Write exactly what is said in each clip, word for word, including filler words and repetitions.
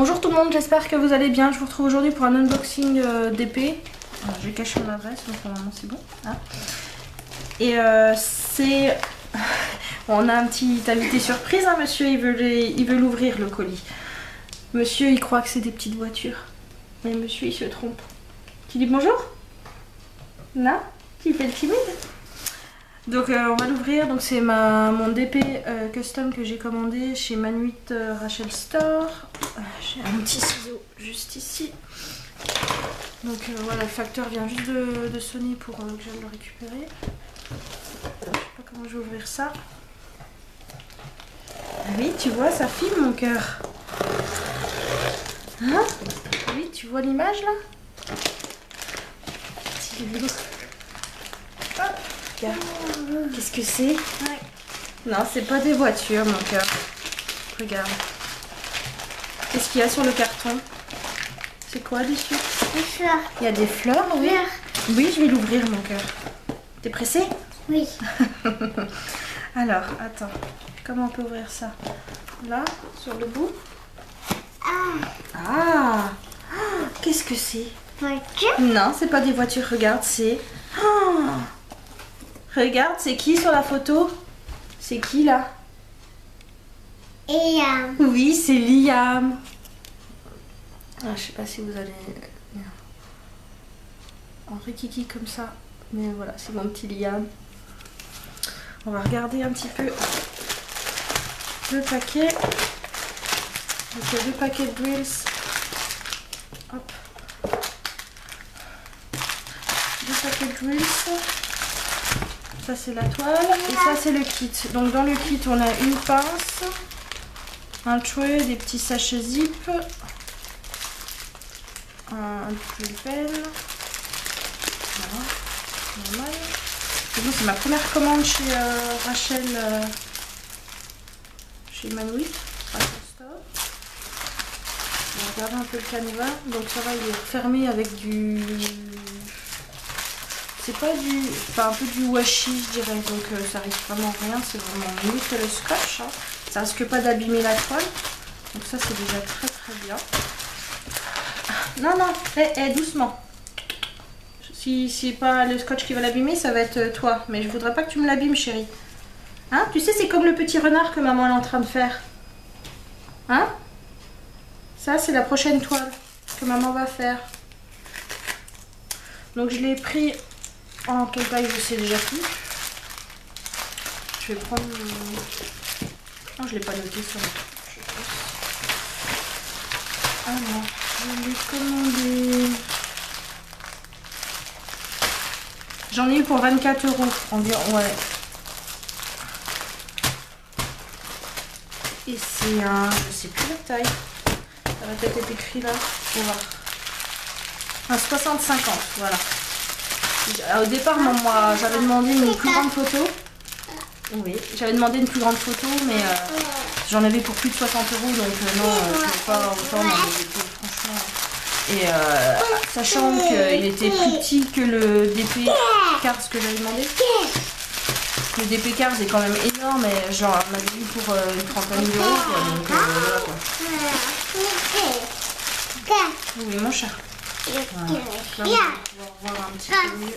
Bonjour tout le monde, j'espère que vous allez bien. Je vous retrouve aujourd'hui pour un unboxing euh, D P. Alors, je vais cacher mon adresse, donc normalement c'est bon. Ah. Et euh, c'est... on a un petit invité surprise, hein, monsieur, il veut, les... il veut l'ouvrir le colis. Monsieur, il croit que c'est des petites voitures. Mais monsieur, il se trompe. Tu dis bonjour ? Non ? Tu fais le timide ? Donc euh, on va l'ouvrir, donc c'est ma mon D P euh, custom que j'ai commandé chez Manuit euh, Rachel Store. Euh, j'ai un petit ciseau juste ici. Donc euh, voilà, le facteur vient juste de, de sonner pour euh, que j'aille le récupérer. Je sais pas comment je vais ouvrir ça. Ah oui, tu vois, ça filme mon cœur. Hein ? Oui, tu vois l'image là ? Petit vélo. Hop. Qu'est-ce que c'est? Ouais. Non, c'est pas des voitures, mon cœur. Regarde. Qu'est-ce qu'il y a sur le carton? C'est quoi dessus? Des fleurs. Il y a des fleurs, oui. Fleurs. Oui, je vais l'ouvrir, mon cœur. T'es pressée? Oui. Alors, attends. Comment on peut ouvrir ça? Là, sur le bout. Ah. Ah. Ah. Qu'est-ce que c'est? Voiture? Non, c'est pas des voitures. Regarde, c'est. Ah. Regarde, c'est qui sur la photo? C'est qui là? Liam. Oui, c'est Liam. Ah, je sais pas si vous allez en rikiki comme ça, mais voilà, c'est mon petit Liam. On va regarder un petit peu le paquet. Donc il y a deux paquets de wheels. Hop. Deux paquets de wheels. Ça c'est la toile et ça c'est le kit. Donc dans le kit on a une pince, un chouet, des petits sachets zip, un, un petit pen. Voilà, normal. C'est ma première commande chez euh, Rachel, euh, chez Manuit. On regarde un peu le canevas. Donc ça va, il est fermé avec du... C'est pas du, enfin un peu du washi je dirais, donc euh, ça risque vraiment rien, c'est vraiment mieux que le scotch, hein. Ça risque pas d'abîmer la toile, donc ça c'est déjà très très bien. Non non, hey, hey, doucement, si c'est pas le scotch qui va l'abîmer, ça va être toi, mais je voudrais pas que tu me l'abîmes chérie. Hein, tu sais c'est comme le petit renard que maman est en train de faire. Hein, ça c'est la prochaine toile que maman va faire. Donc je l'ai pris... En quelle taille je sais déjà plus. Je vais prendre... Oh, je l'ai pas noté ça. Alors, je l'ai commandé... J'en ai eu pour vingt-quatre euros environ, ouais. Et c'est un... Je sais plus la taille. Ça va peut-être être écrit là. On va voir. Un soixante cinquante, voilà. Au départ, non, moi, j'avais demandé une plus grande photo. Oui, j'avais demandé une plus grande photo, mais euh, j'en avais pour plus de soixante euros, donc euh, non, euh, je ne peux pas autant dans les photos, franchement. Et euh, sachant qu'il était plus petit que le D P Cars que j'avais demandé. Le D P Cars est quand même énorme, et j'en avais eu pour euh, une trentaine d'euros, donc euh, voilà quoi. Oui, mon chat. Voilà. Là, on va voir un petit peu mieux.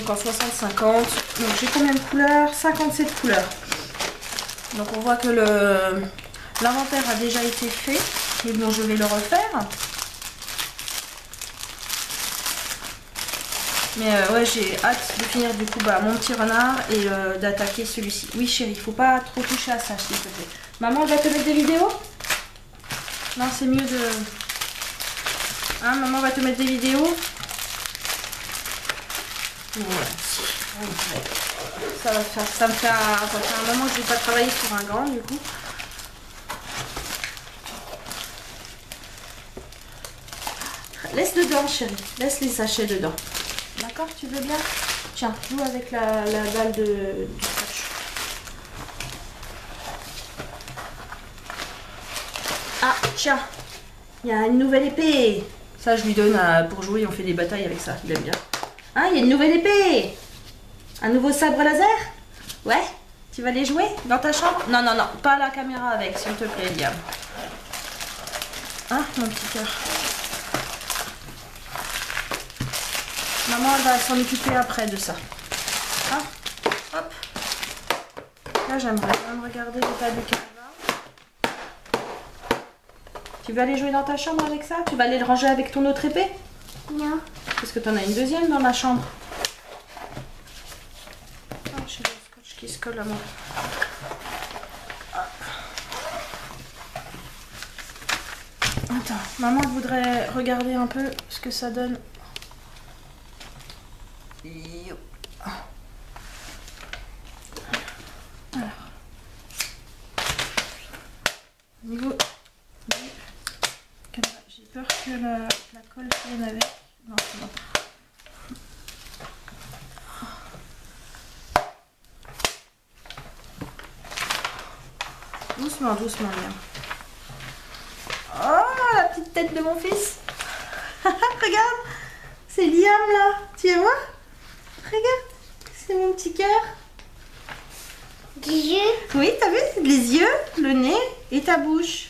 Donc en soixante cinquante, j'ai combien de couleurs? cinquante-sept couleurs. Donc on voit que le l'inventaire a déjà été fait, mais bon, je vais le refaire. Mais euh, ouais, j'ai hâte de finir du coup bah, mon petit renard et euh, d'attaquer celui-ci. Oui chérie, faut pas trop toucher à ça s'il te plaît. Maman, va te mettre des vidéos? Non, c'est mieux de... Hein, maman va te mettre des vidéos? Ouais. Ça va faire... Ça me fait un, ça fait un moment que je vais pas travailler sur un grand du coup. Laisse dedans chérie, laisse les sachets dedans. D'accord, tu veux bien? Tiens, joue avec la, la balle de, du scotch. Ah, tiens, il y a une nouvelle épée. Ça, je lui donne à, pour jouer, on fait des batailles avec ça. Il aime bien. Ah, il y a une nouvelle épée. Un nouveau sabre laser. Ouais? Tu vas les jouer dans ta chambre? Non, non, non, pas à la caméra avec, s'il te plaît, Liam. Ah, mon petit cœur. Maman, elle va s'en occuper après de ça. Ah, hop. Là, j'aimerais quand même regarder l'état du canevas. Tu vas aller jouer dans ta chambre avec ça? Tu vas aller le ranger avec ton autre épée? Non. Parce que t'en as une deuxième dans la chambre. Qui se colle à moi. Attends, maman voudrait regarder un peu ce que ça donne. Alors. Au niveau du... J'ai peur que la, la colle vienne avec. Non, c'est bon. Doucement, doucement, Liam. Oh, la petite tête de mon fils. Regarde, c'est Liam là. Tu les vois? Regarde, c'est mon petit cœur. Des yeux. Oui, t'as vu? Les yeux, le nez et ta bouche.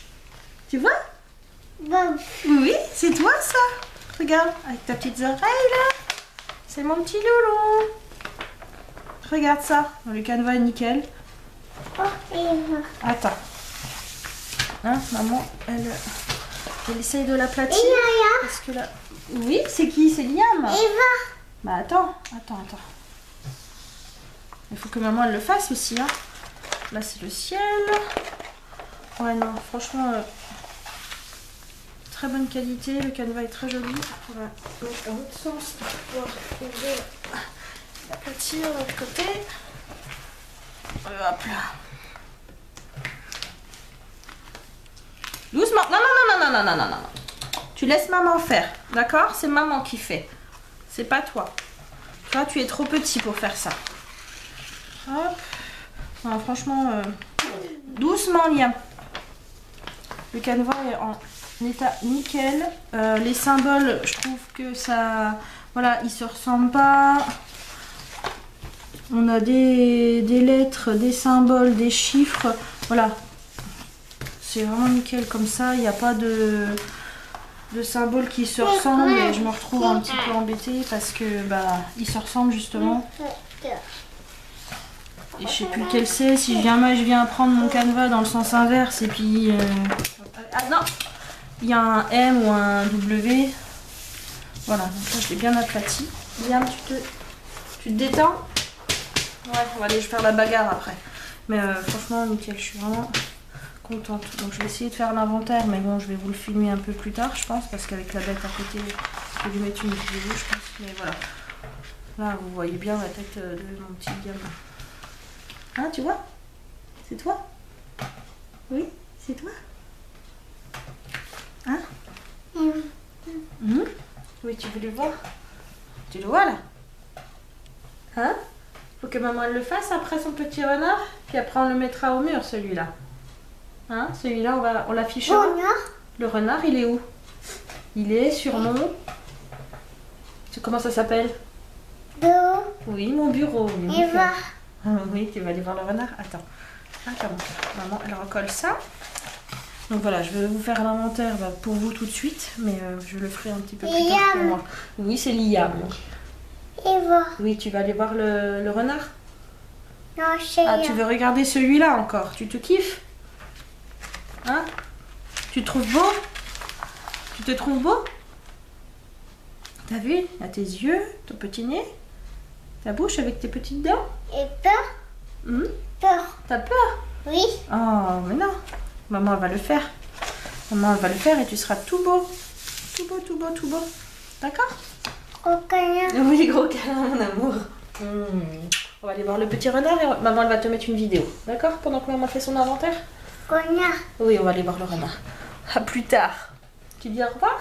Tu vois? Wow. Oui, c'est toi ça. Regarde, avec ta petite oreille là. C'est mon petit loulou. Regarde ça. Le canevas est nickel. Attends. Hein, maman, elle, elle essaye de l'aplatir. Parce que là... Oui, c'est qui? C'est Liam. Eva. Bah attends, attends, attends. Il faut que maman elle le fasse aussi. Hein. Là c'est le ciel. Ouais non, franchement, euh, très bonne qualité. Le canevas est très joli. On va mettre dans l'autre sens pour pouvoir trouver l'aplatir de l'autre côté. Hop là. Doucement. Non, non, non, non, non, non, non, non, non. Tu laisses maman faire, d'accord? C'est maman qui fait. C'est pas toi. Toi, tu es trop petit pour faire ça. Hop. Non, franchement, euh... doucement, Liam. Le canevas est en état nickel. Euh, les symboles, je trouve que ça... Voilà, ils se ressemblent pas. On a des, des lettres, des symboles, des chiffres. Voilà. C'est vraiment nickel comme ça. Il n'y a pas de, de symboles qui se ressemblent. Et je me retrouve un petit peu embêtée parce que bah ils se ressemblent justement. Et je sais plus lequel c'est. Si je viens moi, je viens prendre mon canevas dans le sens inverse. Et puis... Euh... Ah non! Il y a un M ou un W. Voilà. Donc là, je l'ai bien aplati. Bien, tu te, tu te détends. Ouais, on va aller faire la bagarre après. Mais euh, franchement, nickel, je suis vraiment contente. Donc je vais essayer de faire l'inventaire, mais bon, je vais vous le filmer un peu plus tard, je pense, parce qu'avec la bête à côté, je vais lui mettre une vidéo, je pense. Mais voilà. Là, vous voyez bien la tête de mon petit gamin. Hein, tu vois? C'est toi? Oui, c'est toi? Hein? Mmh. Oui, tu veux le voir? Tu le vois là? Hein? Faut que maman elle le fasse après son petit renard, puis après on le mettra au mur celui-là. Hein, celui-là on va on l'affichera. Le renard. Le renard il est où? Il est sur mon... Comment ça s'appelle? Bureau. Oui, mon bureau. Il va. Oui, tu vas aller voir le renard. Attends. Attends. Maman elle recolle ça. Donc voilà, je vais vous faire l'inventaire bah, pour vous tout de suite, mais euh, je le ferai un petit peu plus Liam. Tard pour moi. Oui, c'est Liam. Eva. Oui, tu vas aller voir le, le renard? Non, je sais. Ah, tu veux regarder celui-là encore? Tu te kiffes? Hein? Tu te trouves beau? Tu te trouves beau? T'as vu? À tes yeux, ton petit nez, ta bouche avec tes petites dents. Et peur? Mmh. Peur. T'as peur? Oui. Oh, mais non. Maman, elle va le faire. Maman, elle va le faire et tu seras tout beau. Tout beau, tout beau, tout beau. D'accord? Gros câlin. Oui, gros câlin, mon amour. Mmh. On va aller voir le petit renard et maman elle va te mettre une vidéo. D'accord? Pendant que maman fait son inventaire. Renard. Oui, on va aller voir le renard. À plus tard. Tu dis au revoir?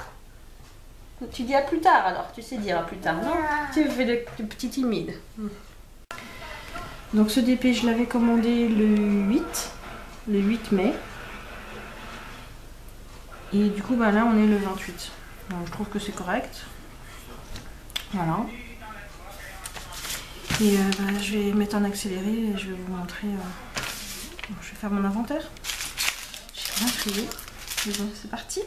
Tu dis à plus tard alors. Tu sais dire à plus tard, non? Ah. Tu fais le, le petit timide. Mmh. Donc ce D P, je l'avais commandé le huit. Le huit mai. Et du coup, bah, là, on est le vingt-huit. Donc, je trouve que c'est correct. Voilà. Et euh, bah, je vais mettre en accéléré et je vais vous montrer. Euh... Bon, je vais faire mon inventaire. J'ai rien trié. Mais bon, c'est parti.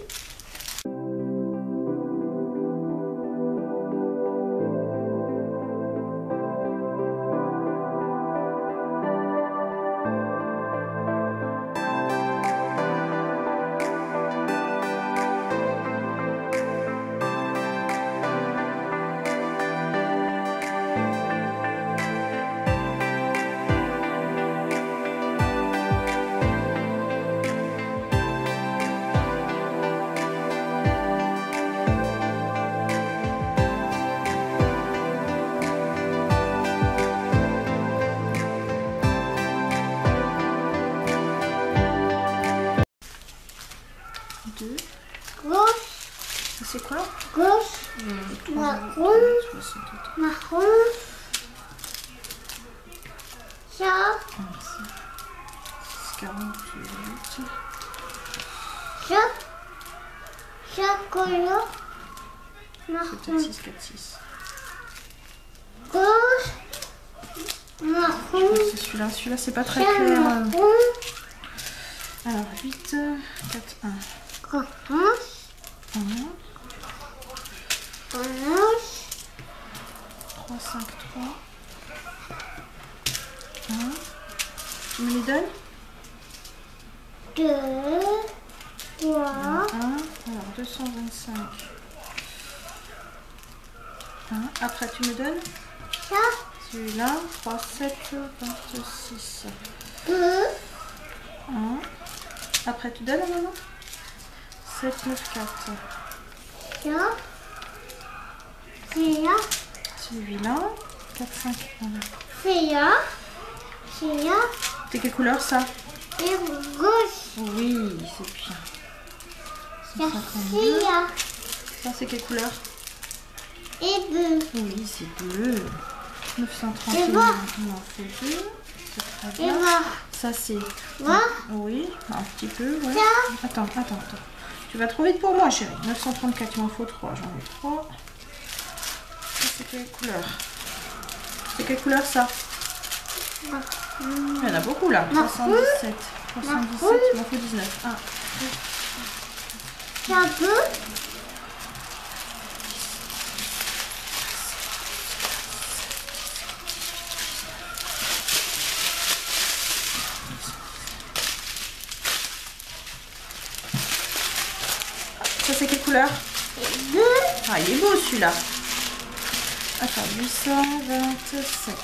C'est quoi? Gauche, euh, marron, marron, ça, quarante-huit, ça, ça, couleur, marron, six, quatre, six. Gauche, marron, c'est celui-là, celui-là c'est pas très clair. Marron. Alors, huit, quatre, un. Mmh. trois, cinq, trois, un. Tu me les donnes? Deux, trois, un. Alors deux cent vingt-cinq. un. Après tu me donnes? Ça. Celui-là, trois, sept, vingt-six. deux, un. Après tu donnes à maman? sept, neuf, quatre. Là. C'est là. Celui-là. quatre, cinq, un. C'est là. C'est là. C'est quelle couleur ça? Et rouge. Oui, c'est bien. C'est là. Ça c'est quelle couleur? Et bleu. Oui, c'est bleu. neuf cent trente. Et voir. Non, c'est bleu. C'est très bien. Et voir. Ça c'est... Voir. Oui, un petit peu. Ouais. Ça. Attends, attends, attends. Tu vas trop vite pour moi, chérie. neuf cent trente-quatre, il m'en faut trois. J'en ai trois. C'est quelle couleur? C'est quelle couleur ça? Il y en a beaucoup là. soixante-dix-sept. soixante-dix-sept, il m'en faut dix-neuf. un. C'est un peu. Ça c'est quelle couleur? Bleu. Ah, il est beau celui-là. Attends, deux cent vingt-sept.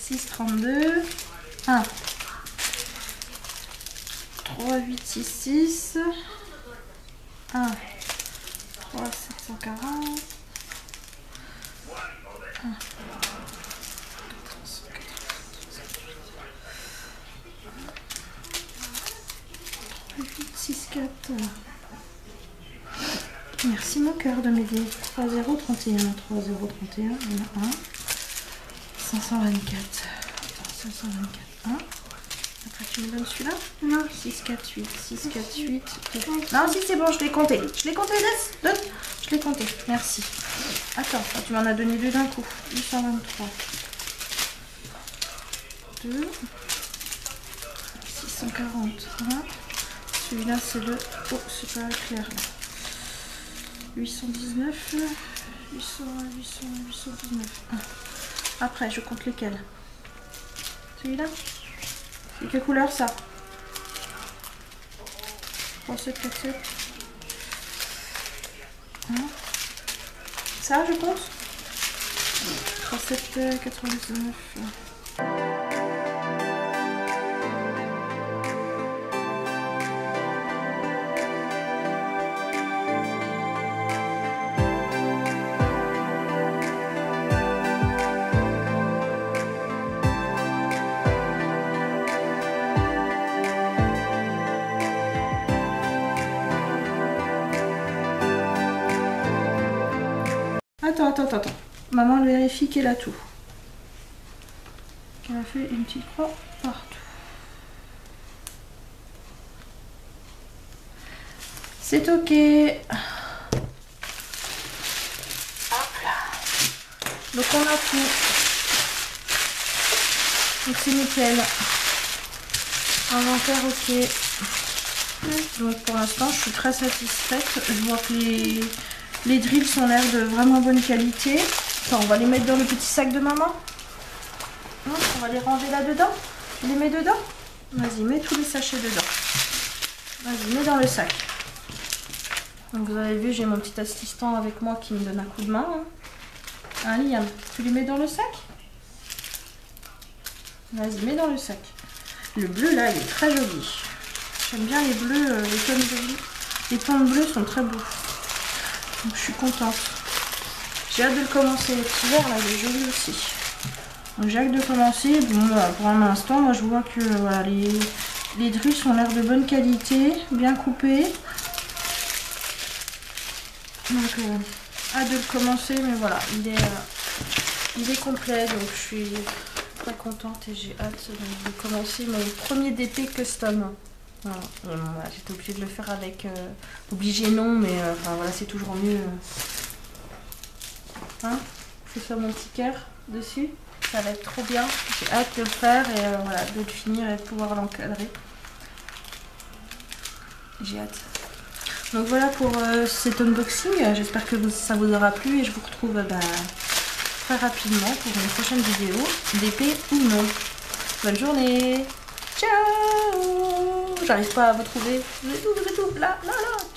six, trente-deux, un, trois, huit, six, six, un, trois, sept cent quarante, un, trois, huit, six, quatre. Merci mon cœur de m'aider. trois, zéro, trente et un, trois, zéro, trente et un, un, cinq cent vingt-quatre. cinq cent vingt-quatre, un. Après tu me donnes celui-là? Non. six, quatre, huit, six, quatre, huit. Non, si c'est bon, je l'ai compté. Je l'ai compté, laisse, donne. Je l'ai compté, merci. Attends, tu m'en as donné deux d'un coup. huit cent vingt-trois. deux. six cent quarante. un. Celui-là, c'est le... Oh, c'est pas clair là. huit cent dix-neuf. huit cents, huit cents, huit cent dix-neuf. Après, je compte lesquels. Celui-là. C'est quelle couleur ça? trois, sept, quatre, sept. Ça, je compte trois, sept, quatre-vingt-dix-neuf. Attends, attends, attends. Maman vérifie qu'elle a tout. Qu'elle a fait une petite croix partout. C'est ok. Hop là. Donc on a tout. Donc c'est nickel. Inventaire ok. Donc pour l'instant je suis très satisfaite. Je vois que les... Les drills ont l'air de vraiment bonne qualité. Attends, on va les mettre dans le petit sac de maman. Hum, on va les ranger là-dedans. Tu les mets dedans? Vas-y, mets tous les sachets dedans. Vas-y, mets dans le sac. Donc vous avez vu, j'ai mon petit assistant avec moi qui me donne un coup de main. Hein, hein Liam, tu les mets dans le sac? Vas-y, mets dans le sac. Le bleu, là, il est très joli. J'aime bien les bleus, euh, les tons bleus. Les tons bleus sont très beaux. Donc je suis contente. J'ai hâte de le commencer cet hiver, là il est joli aussi. Donc j'ai hâte de commencer. Bon, bah, pour l'instant, moi je vois que voilà, les, les drusses ont l'air de bonne qualité, bien coupées. Donc euh, hâte de le commencer, mais voilà, il est, euh, il est complet, donc je suis très contente et j'ai hâte de, de commencer mon premier D P custom. Voilà. Voilà, j'étais obligée de le faire avec euh, obligée non mais euh, enfin, voilà, c'est toujours mieux euh... hein, je fais ça mon petit cœur dessus, ça va être trop bien, j'ai hâte de le faire et euh, voilà, de le finir et de pouvoir l'encadrer, j'ai hâte. Donc voilà pour euh, cet unboxing, j'espère que vous, ça vous aura plu et je vous retrouve euh, bah, très rapidement pour une prochaine vidéo D P ou non. Bonne journée, ciao. J'arrive pas à vous trouver. Vous êtes où? Vous êtes où? Là, là, là.